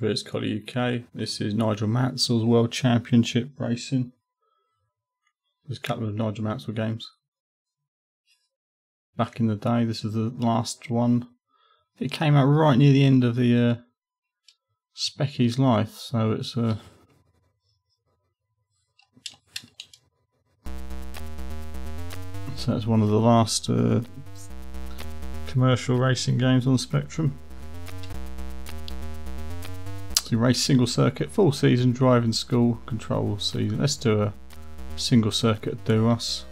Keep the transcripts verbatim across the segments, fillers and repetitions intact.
versus Collieuk U K. This is Nigel Mansell's World Championship racing. There's a couple of Nigel Mansell games back in the day. This is the last one. It came out right near the end of the uh, Specky's life, so it's a. Uh, So that's one of the last uh, commercial racing games on Spectrum. So you race single circuit, full season, driving school, control season. Let's do a single circuit do us.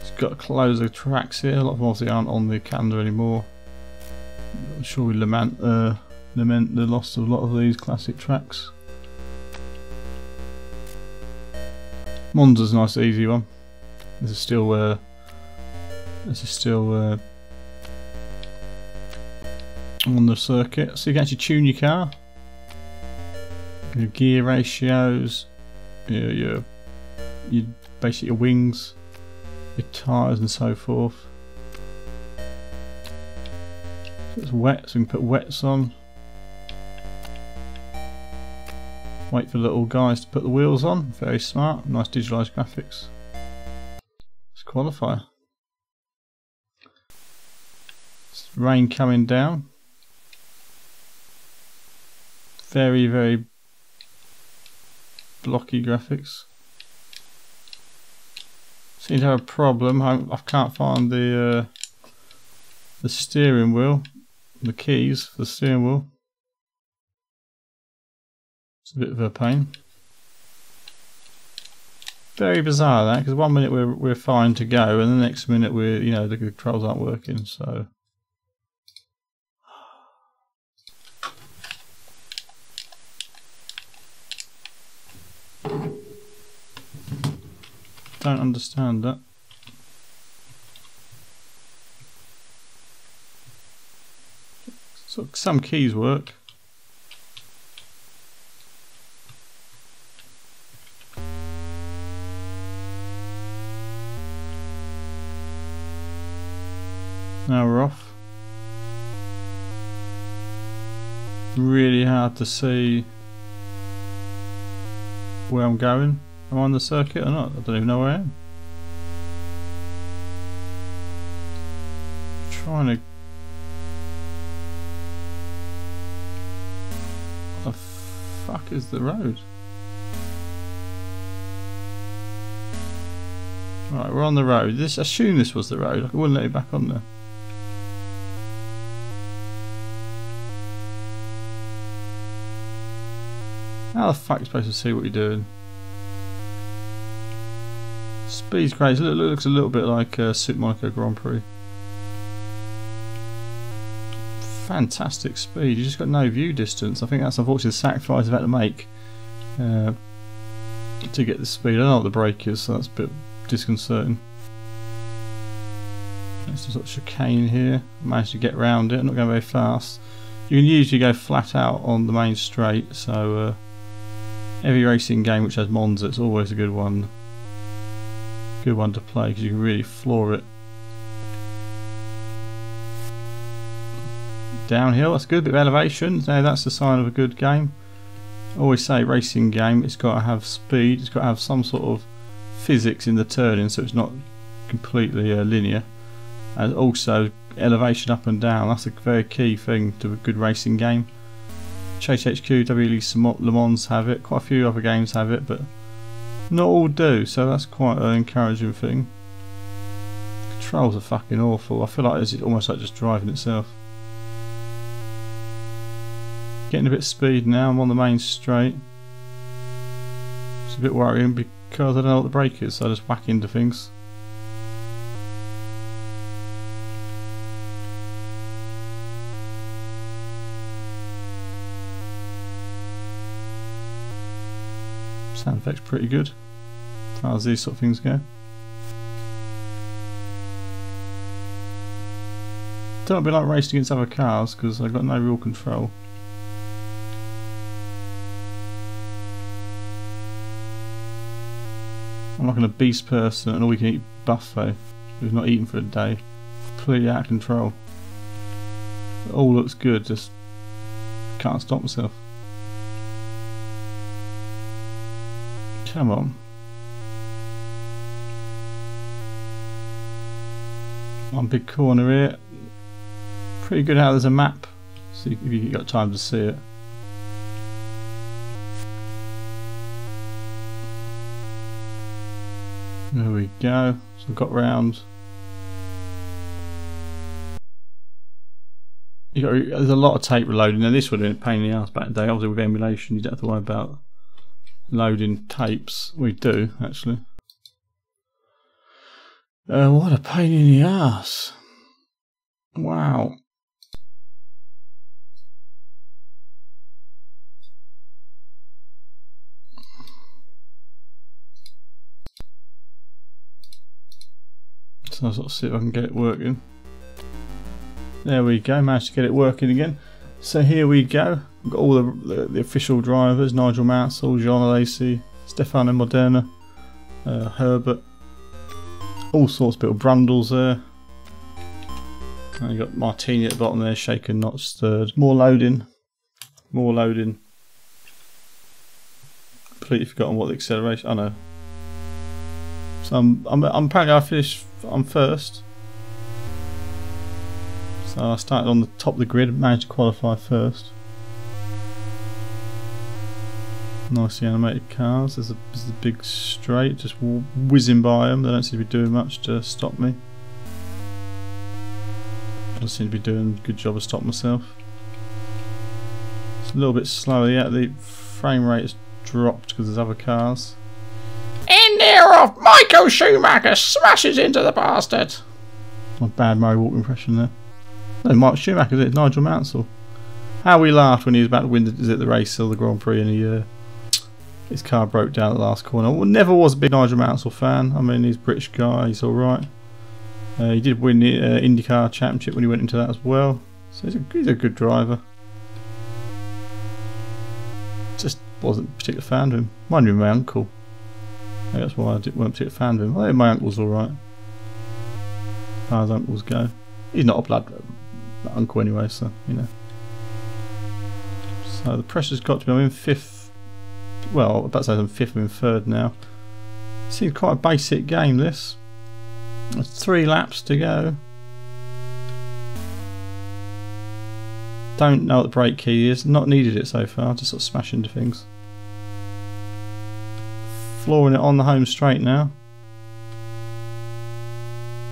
It's got a closer of tracks here, a lot of them obviously aren't on the calendar anymore. I'm sure we lament, uh, lament the loss of a lot of these classic tracks. Monza's a nice easy one. This is still, uh, this is still uh, on the circuit, so you can actually tune your car, your gear ratios, your your, your basically your wings, your tyres, and so forth. So it's wet, so we can put wets on. Wait for little guys to put the wheels on. Very smart, nice digitalised graphics. Qualifier. It's rain coming down. Very, very blocky graphics. Seem to have a problem. I, I can't find the uh, the steering wheel, the keys for the steering wheel. It's a bit of a pain. Very bizarre that, because one minute we're we're fine to go, and the next minute we're you know the controls aren't working. So don't understand that. So some keys work. Now we're off. Really hard to see where I'm going. Am I on the circuit or not? I don't even know where I am. I'm trying to. What the fuck is the road? Right, we're on the road. This, I assume this was the road. I wouldn't let it back on there. How the fuck are you supposed to see what you're doing? Speed's crazy. It looks a little bit like uh, Super Micro Grand Prix. Fantastic speed. You just got no view distance. I think that's unfortunately the sacrifice I've had to make uh, to get the speed. I don't know what the brake is, so that's a bit disconcerting. There's some sort of chicane here. I managed to get round it. I'm not going very fast. You can usually go flat out on the main straight, so. Uh, Every racing game which has Monza, it's always a good one, good one to play because you can really floor it. Downhill, that's good. Bit of elevation. Now that's the sign of a good game. I always say racing game, it's got to have speed. It's got to have some sort of physics in the turning, so it's not completely uh, linear. And also elevation up and down. That's a very key thing to a good racing game. Chase H Q, W L E Le Mans have it, quite a few other games have it, but not all do, so that's quite an encouraging thing. Controls are fucking awful. I feel like it's almost like just driving itself. Getting a bit of speed now, I'm on the main straight. It's a bit worrying because I don't know what the brake is, so I just whack into things. Sound effects pretty good as far as these sort of things go. Don't be like racing against other cars because I've got no real control. I'm like an obese person and all we can eat buffet. We've not eaten for a day. Completely out of control. It all looks good, just can't stop myself. Come on. One big corner here. Pretty good how there's a map. See if you've got time to see it. There we go. So I've got round. You got, there's a lot of tape reloading. Now this would have been a pain in the ass back in the day. Obviously with emulation you don't have to worry about loading tapes. We do actually. Uh, what a pain in the ass. Wow. So I'll sort of see if I can get it working. There we go, managed to get it working again. So here we go. We've got all the, the, the official drivers, Nigel Mansell, Jean Alesi, Stefano Moderna, uh, Herbert. All sorts of little brundles there. And you've got Martini at the bottom there, shaken, not stirred. More loading. More loading. Completely forgotten what the acceleration... I know. So I'm, I'm, I'm apparently I finished... I'm first. So I started on the top of the grid and managed to qualify first. Nicely animated cars. There's a, there's a big straight just whizzing by them. They don't seem to be doing much to stop me. I seem to be doing a good job of stopping myself. It's a little bit slower. Yeah, the frame rate's dropped because there's other cars. In there off Michael Schumacher smashes into the bastard. My bad Murray Walker impression there. No, Mike Schumacher, is it? Nigel Mansell. How we laughed when he was about to win the, is it the race or the Grand Prix, and he, uh, his car broke down at the last corner. Well, never was a big Nigel Mansell fan. I mean, he's a British guy, he's alright. Uh, he did win the uh, IndyCar Championship when he went into that as well. So he's a, he's a good driver. Just wasn't a particular fan of him. Reminded me of my uncle. Maybe that's why I didn't, weren't a particular fan of him. I think my uncle's alright. As far as uncles go. He's not a blood uncle anyway, so, you know. So the pressure's got to be, I'm in fifth. Well, I was about to say I'm fifth, I'm in third now. Seems quite a basic game, this. There's three laps to go. Don't know what the brake key is. Not needed it so far, just sort of smash into things. Flooring it on the home straight now.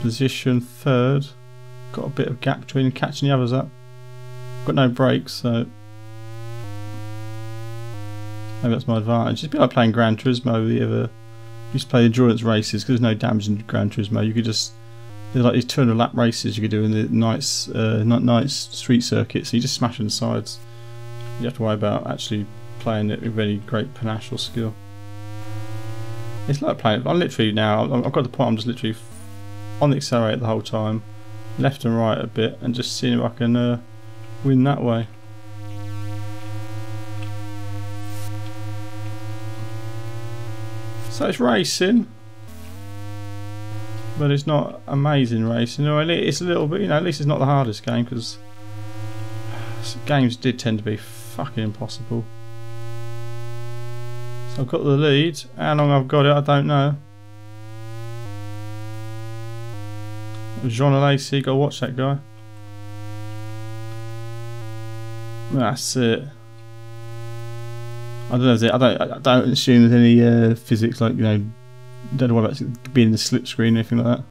Position third. Got a bit of gap between catching the others up. Got no brakes, so maybe that's my advantage. It's a bit like playing Gran Turismo. You ever used to play endurance races because there's no damage in Gran Turismo. You could just, there's like these two hundred lap races you could do in the nights, uh, nights street circuits. So you just smash on the sides. You don't have to worry about actually playing it with any great panache or skill. It's like playing. I'm literally now. I've got the point. I'm just literally on the accelerator the whole time. Left and right a bit and just seeing if I can uh, win that way. So it's racing, but it's not amazing racing. Or it's a little bit, you know, at least it's not the hardest game, because games did tend to be fucking impossible. So I've got the lead. How long I've got it, I don't know. Jean Alesi, go watch that guy. That's it. I don't know. If there, I don't. I don't assume there's any uh, physics, like, you know. Don't know about being in the slip screen or anything like that.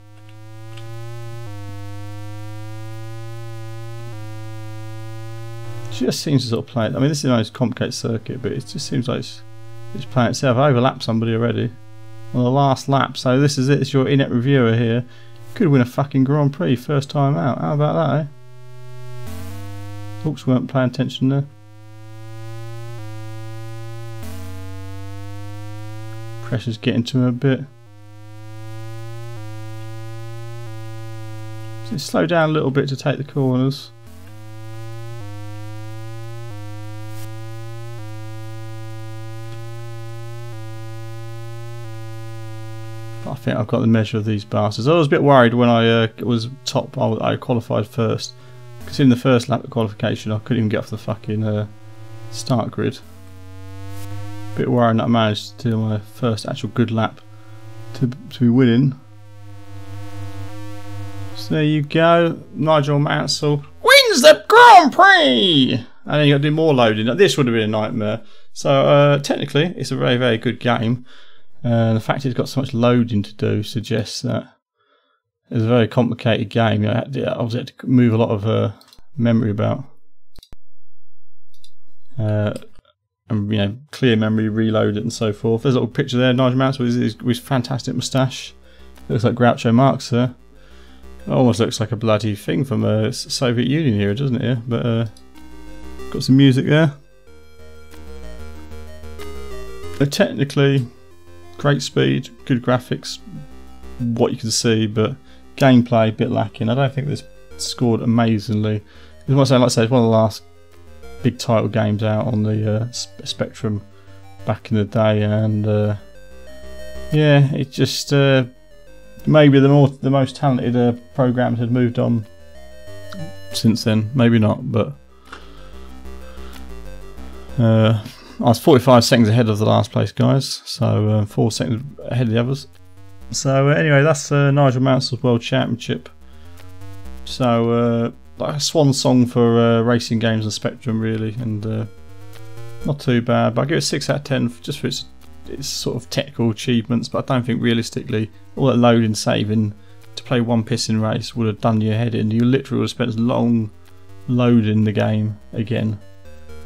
She just seems to sort of play it. I mean, this is a nice complicated circuit, but it just seems like it's, it's playing itself. I overlapped somebody already on the last lap. So this is it. It's your in-app reviewer here. Could win a fucking Grand Prix first time out. How about that, eh? Hawks weren't paying attention there. Pressure's getting to him a bit. So slow down a little bit to take the corners. I think I've got the measure of these bastards. I was a bit worried when I uh, was top. I, I qualified first. Because in the first lap of qualification, I couldn't even get off the fucking uh, start grid. Bit worrying that I managed to do my first actual good lap to, to be winning. So there you go, Nigel Mansell wins the Grand Prix! And then you got to do more loading. Now, this would have been a nightmare. So uh, technically it's a very, very good game. Uh, the fact it's got so much loading to do suggests that it's a very complicated game. You know, I had to, I obviously had to move a lot of uh, memory about. Uh, and you know, clear memory, reload it and so forth. There's a little picture there, Nigel Mansell with his, his fantastic moustache. Looks like Groucho Marx there. It almost looks like a bloody thing from the uh, Soviet Union era, doesn't it? Yeah? But uh, got some music there. They're technically great speed, good graphics, what you can see, but gameplay a bit lacking. I don't think this scored amazingly. Like I said, it's one of the last big title games out on the uh, Spectrum back in the day, and uh, yeah, it just uh, maybe the more the most talented uh, programmers had moved on since then. Maybe not, but uh, I was forty-five seconds ahead of the last place guys, so uh, four seconds ahead of the others. So uh, anyway, that's uh, Nigel Mansell's World Championship. So. Uh, Like a swan song for uh, racing games on Spectrum, really, and uh, not too bad. But I give it a six out of ten just for its its sort of technical achievements. But I don't think realistically all that loading, saving to play one pissing race would have done your head in. You literally would have spent as long loading the game again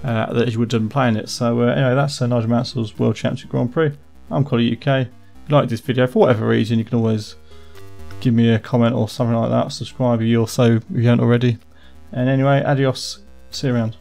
uh, that you would have done playing it. So uh, anyway, that's uh, Nigel Mansell's World Championship Grand Prix. I'm Collieuk U K. If you like this video for whatever reason, you can always give me a comment or something like that, subscribe if you're so if you haven't already. And anyway, adios, see you around.